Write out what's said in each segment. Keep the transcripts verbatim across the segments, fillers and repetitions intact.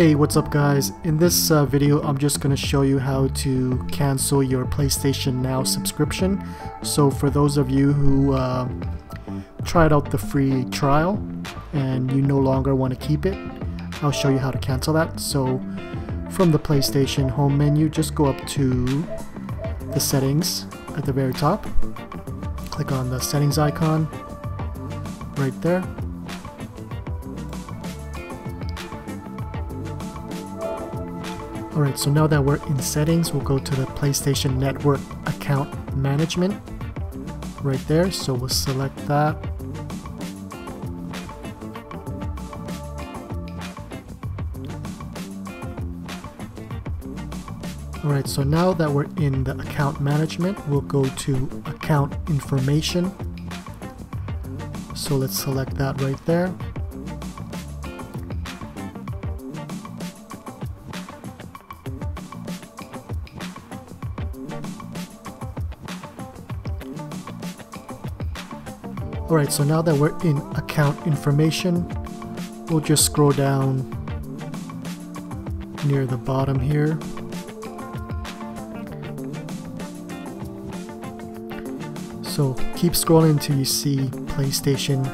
Hey, what's up guys? In this uh, video I'm just going to show you how to cancel your PlayStation Now subscription. So for those of you who uh, tried out the free trial and you no longer want to keep it, I'll show you how to cancel that. So from the PlayStation home menu, just go up to the settings at the very top, click on the settings icon right there. Alright, so now that we're in settings, we'll go to the PlayStation Network account management right there. So we'll select that. Alright, so now that we're in the account management, we'll go to account information. So let's select that right there. Alright, so now that we're in account information, we'll just scroll down near the bottom here. So keep scrolling until you see PlayStation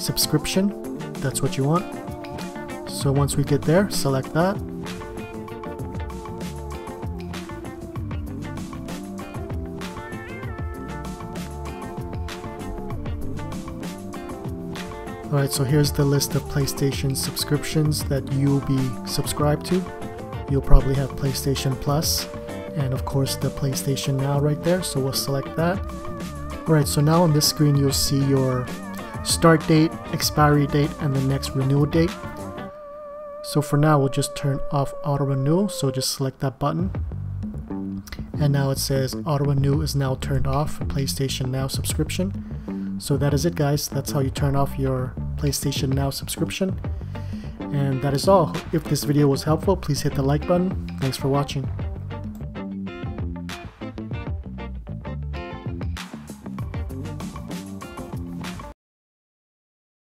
subscription. That's what you want. So once we get there, select that. Alright, so here's the list of PlayStation subscriptions that you'll be subscribed to. You'll probably have PlayStation Plus and of course the PlayStation Now right there, so we'll select that. Alright, so now on this screen you'll see your start date, expiry date, and the next renewal date. So for now we'll just turn off auto renewal, so just select that button. And now it says auto renew is now turned off, PlayStation Now subscription. So that is it guys, that's how you turn off your PlayStation Now subscription. And that is all. If this video was helpful, please hit the like button. Thanks for watching.